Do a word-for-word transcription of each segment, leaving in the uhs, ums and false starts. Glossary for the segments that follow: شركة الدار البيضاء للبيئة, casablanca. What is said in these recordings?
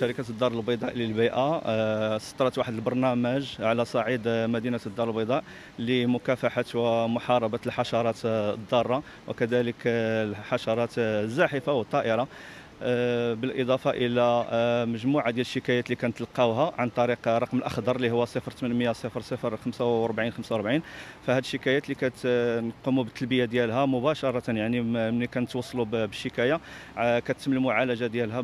شركة الدار البيضاء للبيئة سطرت واحد البرنامج على صعيد مدينة الدار البيضاء لمكافحة ومحاربة الحشرات الضارة وكذلك الحشرات الزاحفة والطائرة، بالاضافه الى مجموعه ديال الشكايات اللي كنتلقاوها عن طريق رقم الاخضر اللي هو صفر ثمانمائة صفر صفر خمسة وأربعين خمسة وأربعين. فهاد الشكايات اللي كنقوموا بالتلبيه ديالها مباشره، يعني ملي كنتوصلوا بالشكايه كتم المعالجه ديالها،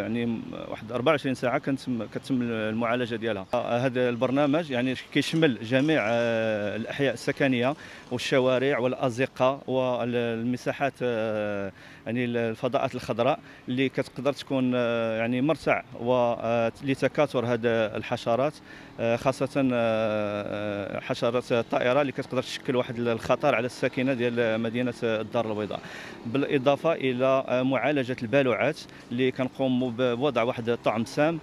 يعني واحد أربعة وعشرين ساعه كتم كتم المعالجه ديالها. هذا البرنامج يعني كيشمل جميع الاحياء السكنيه والشوارع والازقه والمساحات، يعني الفضاءات الخضراء اللي كتقدر تكون يعني مرتع لتكاثر هذه الحشرات، خاصه حشرات الطائره اللي كتقدر تشكل واحد الخطر على الساكنه ديال مدينه الدار البيضاء، بالاضافه الى معالجه البالوعات اللي كنقوموا بوضع واحد الطعم سام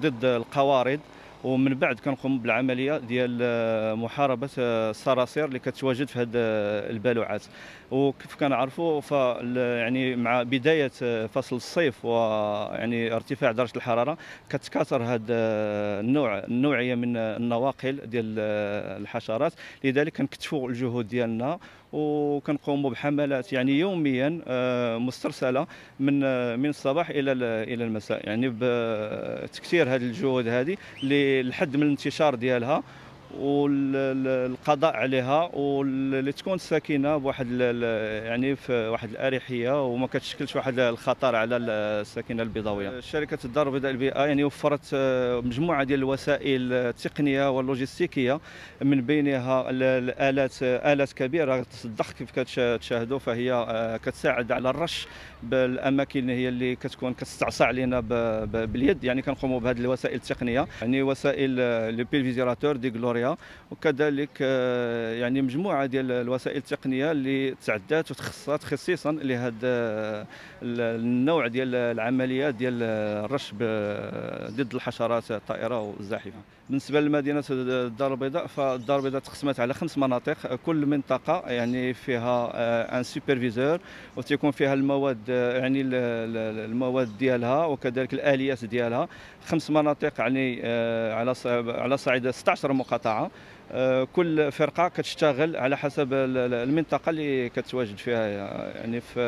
ضد القوارض، ومن بعد كنقوم بالعمليه ديال محاربه الصراصير اللي كتواجد في هذه البالوعات. وكيف كنعرفوا ف يعني مع بدايه فصل الصيف ويعني ارتفاع درجه الحراره كتكاثر هذا النوع النوعيه من النواقل ديال الحشرات، لذلك كنكتفوا الجهود ديالنا وكنقوموا بحملات يعني يوميا مسترسله من من الصباح الى الى المساء، يعني بتكثير هذه الجهود هذه اللي الحد من الانتشار ديالها والقضاء عليها، واللي تكون ساكنه بواحد يعني في واحد الاريحيه وما كتشكلش واحد الخطر على الساكنه البيضاويه. شركه الدار البيضاء للبيئه يعني وفرت مجموعه ديال الوسائل التقنيه واللوجستيكيه، من بينها الالات الات كبيره تصدق كيف كتشاهدوا، فهي كتساعد على الرش بالاماكن هي اللي كتكون كتستعصى علينا باليد، يعني كنقوموا بهذه الوسائل التقنيه، يعني وسائل لو بيلفيزيراتور دي غلوريا، وكذلك يعني مجموعه ديال الوسائل التقنيه اللي تعدات وتخصصات خصيصا لهذا النوع ديال العمليات ديال الرش ضد الحشرات الطائره والزاحفه. بالنسبه لمدينه الدار البيضاء، فالدار البيضاء تقسمت على خمس مناطق، كل منطقه يعني فيها ان سوبرفيزور وتيكون فيها المواد يعني المواد ديالها وكذلك الاليات ديالها. خمس مناطق يعني على على صعيد ستة عشر مقاطعه، كل فرقه كتشتغل على حسب المنطقه اللي كتواجد فيها، يعني في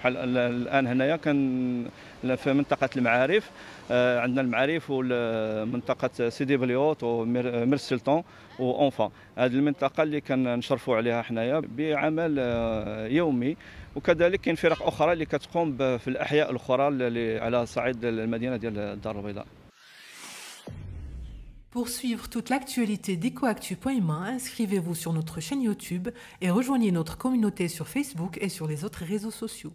بحال الان هنايا كان في منطقه المعارف، عندنا المعارف ومنطقه سيدي بليوت ومير سلطان وانفا، هذه المنطقه اللي كنشرفوا عليها حنايا بعمل يومي. وكذلك كاين فرق اخرى اللي كتقوم في الاحياء الاخرى على صعيد المدينه ديال الدار البيضاء. Pour suivre toute l'actualité d'Ecoactu point M A, inscrivez-vous sur notre chaîne YouTube et rejoignez notre communauté sur Facebook et sur les autres réseaux sociaux.